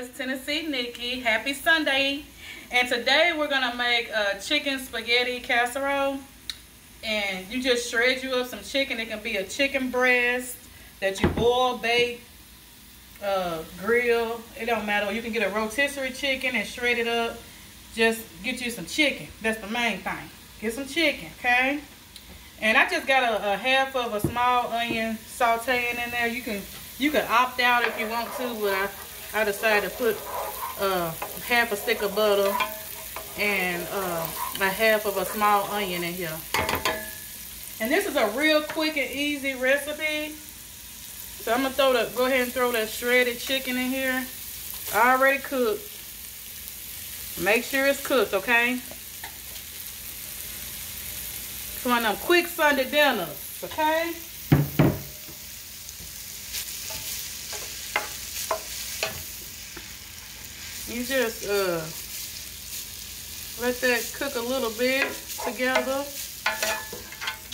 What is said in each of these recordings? it's Tennessee Nikki. Happy Sunday. And today we're gonna make a chicken spaghetti casserole. And you just shred you up some chicken. It can be a chicken breast that you boil, bake, grill. It don't matter. You can get a rotisserie chicken and shred it up. Just get you some chicken. That's the main thing. Get some chicken, okay? And I just got a half of a small onion sauteing in there. You can opt out if you want to, but I decided to put half a stick of butter and a half of a small onion in here. And this is a real quick and easy recipe. So I'm gonna go ahead and throw that shredded chicken in here. Already cooked. Make sure it's cooked, okay? It's one of them quick Sunday dinners, okay? You just let that cook a little bit together.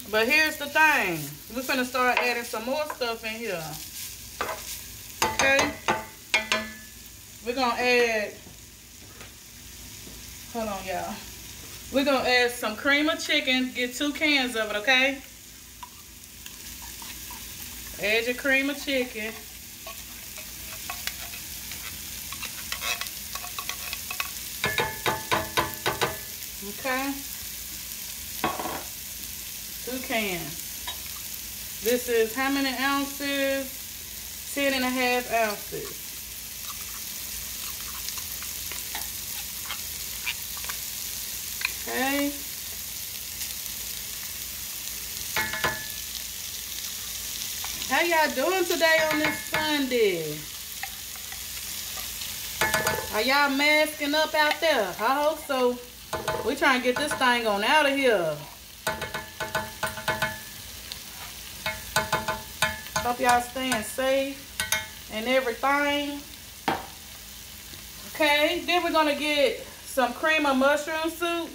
But here's the thing. We're gonna start adding some more stuff in here. Okay? We're gonna add, hold on y'all. We're gonna add some cream of chicken. Get 2 cans of it, okay? Add your cream of chicken. Okay, 2 cans. This is how many ounces? 10.5 ounces. Okay. How y'all doing today on this Sunday? Are y'all masking up out there? I hope so. We trying to get this thing on out of here. Hope y'all staying safe and everything. Okay, then we're gonna get some cream of mushroom soup.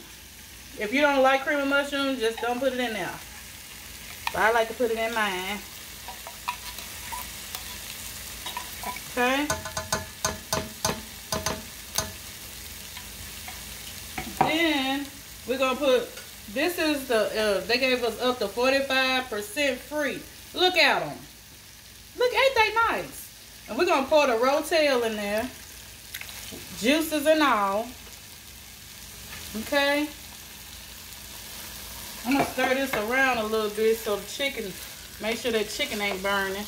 If you don't like cream of mushroom, just don't put it in there. But I like to put it in mine. Okay. Then we're gonna put, this is the they gave us up to 45% free. Look at them. Look, ain't they nice? And we're gonna pour the Rotel in there, juices and all. Okay. I'm gonna stir this around a little bit so the chicken, make sure that chicken ain't burning.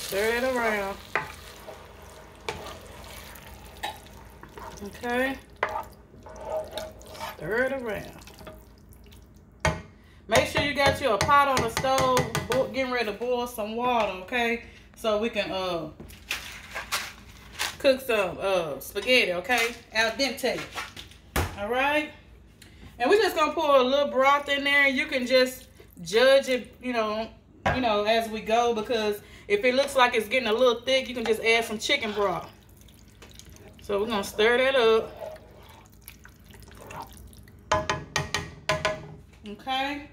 Stir it around. Okay, stir it around. Make sure you got you a pot on the stove, getting ready to boil some water, okay? So we can cook some spaghetti, okay? Al dente, all right? And we're just gonna pour a little broth in there. You can just judge it, you know, as we go, because if it looks like it's getting a little thick, you can just add some chicken broth. So we're gonna stir that up. Okay.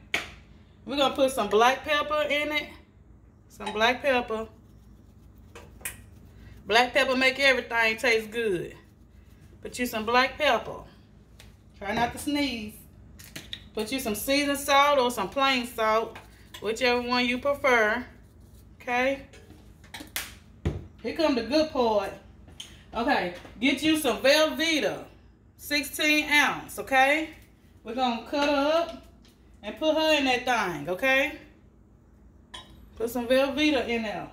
We're gonna put some black pepper in it. Some black pepper. Black pepper make everything taste good. Put you some black pepper. Try not to sneeze. Put you some seasoned salt or some plain salt, whichever one you prefer. Okay. Here come the good part. Okay, get you some Velveeta, 16 ounce, okay? We're going to cut her up and put her in that thing, okay? Put some Velveeta in there.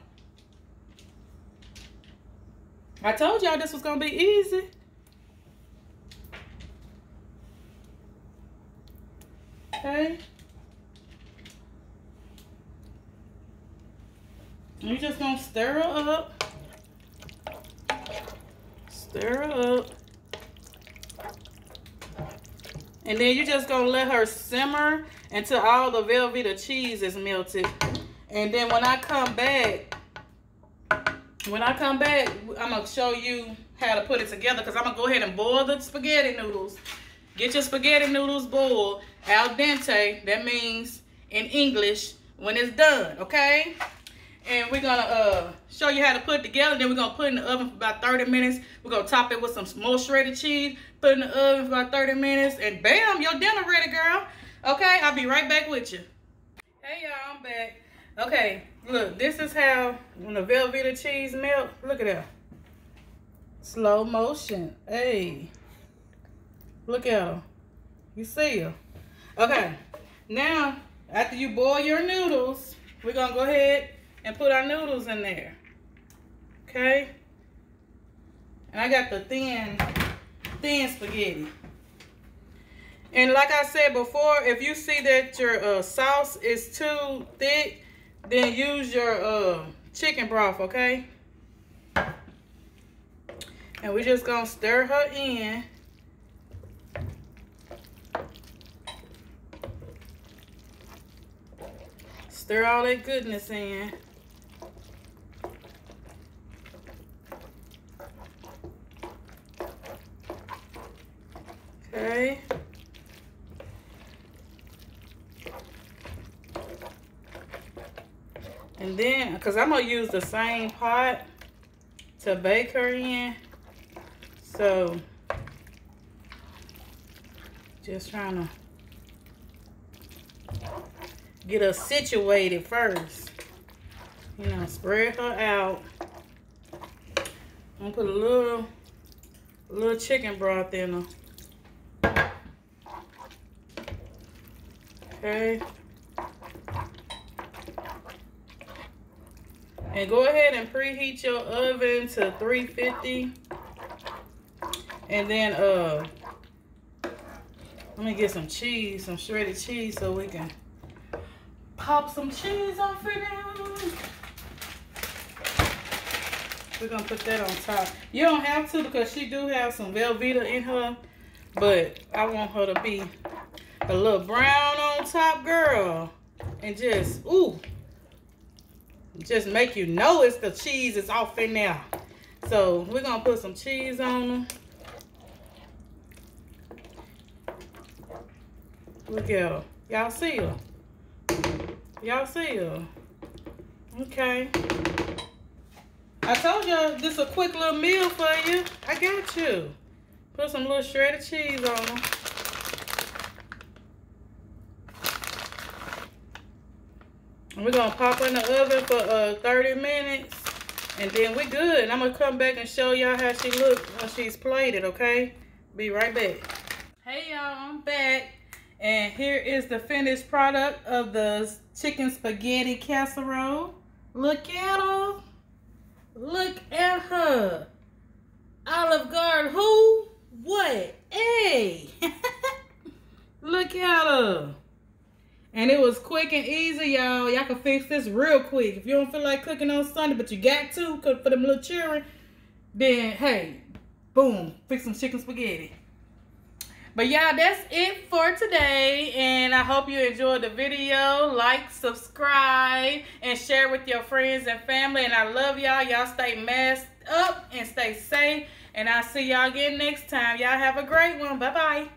I told y'all this was going to be easy. Okay? You're just going to stir her up. Stir her up. And then you're just gonna let her simmer until all the Velveeta cheese is melted. And then when I come back, I'm gonna show you how to put it together, because I'm gonna go ahead and boil the spaghetti noodles. Get your spaghetti noodles boiled al dente. That means in English when it's done, okay? and we're gonna show you how to put it together. Then we're gonna put it in the oven for about 30 minutes. We're gonna top it with some smoked shredded cheese, put it in the oven for about 30 minutes, and bam, your dinner ready, girl. Okay, I'll be right back with you. Hey y'all, I'm back. Okay, look, this is how when the Velveeta cheese melt. Look at that. Slow motion. Hey. Look at her. You see her. Okay. Now, after you boil your noodles, we're gonna go ahead and put our noodles in there. Okay. And I got the thin spaghetti. And like I said before, if you see that your sauce is too thick, then use your chicken broth, okay? And we're just gonna stir her in. Stir all that goodness in. Okay. And then, because I'm going to use the same pot to bake her in. So, just trying to get her situated first. You know, spread her out. I'm going to put a little chicken broth in her. Okay. And go ahead and preheat your oven to 350. And then let me get some cheese, some shredded cheese, so we can pop some cheese off of them. We're gonna put that on top. You don't have to, because she do have some Velveeta in her, but I want her to be a little brown on top, girl. And just, ooh. Just make you know it's the cheese is off in there. So we're gonna put some cheese on them. Look at her. Y'all see her? Y'all see her? Okay. I told y'all this is a quick little meal for you. I got you. Put some little shredded cheese on them. We're going to pop in the oven for 30 minutes, and then we're good. And I'm going to come back and show y'all how she looks when she's plated, okay? Be right back. Hey, y'all, I'm back. And here is the finished product of the chicken spaghetti casserole. Look at her. Look at her. Olive Garden who? What? Hey. Look at her. And it was quick and easy, y'all. Y'all can fix this real quick. If you don't feel like cooking on Sunday, but you got to cook for them little children, then, hey, boom, fix some chicken spaghetti. But, y'all, that's it for today. And I hope you enjoyed the video. Like, subscribe, and share with your friends and family. And I love y'all. Y'all stay masked up and stay safe. And I'll see y'all again next time. Y'all have a great one. Bye-bye.